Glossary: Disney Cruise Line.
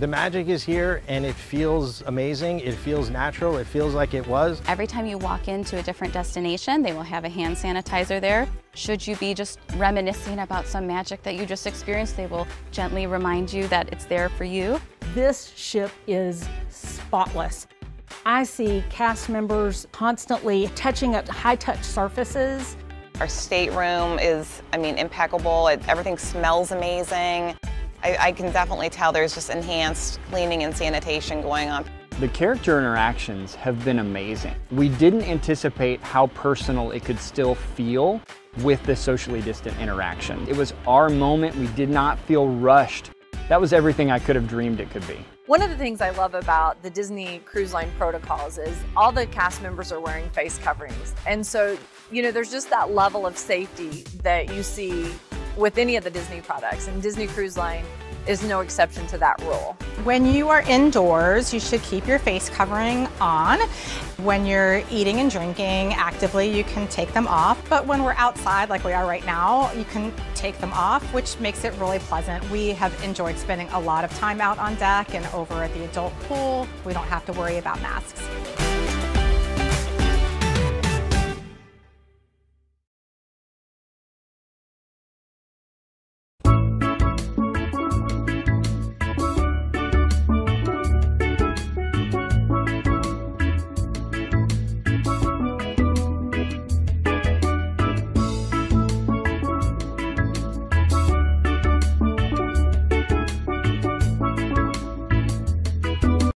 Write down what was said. The magic is here and it feels amazing. It feels natural. It feels like it was. Every time you walk into a different destination, they will have a hand sanitizer there. Should you be just reminiscing about some magic that you just experienced, they will gently remind you that it's there for you. This ship is spotless. I see cast members constantly touching up high-touch surfaces. Our stateroom is, I mean, impeccable. Everything smells amazing. I can definitely tell there's just enhanced cleaning and sanitation going on. The character interactions have been amazing. We didn't anticipate how personal it could still feel with the socially distant interaction. It was our moment. We did not feel rushed. That was everything I could have dreamed it could be. One of the things I love about the Disney Cruise Line protocols is all the cast members are wearing face coverings. And so, you know, there's just that level of safety that you see with any of the Disney products, and Disney Cruise Line is no exception to that rule. When you are indoors, you should keep your face covering on. When you're eating and drinking actively, you can take them off. But when we're outside, like we are right now, you can take them off, which makes it really pleasant. We have enjoyed spending a lot of time out on deck and over at the adult pool. We don't have to worry about masks.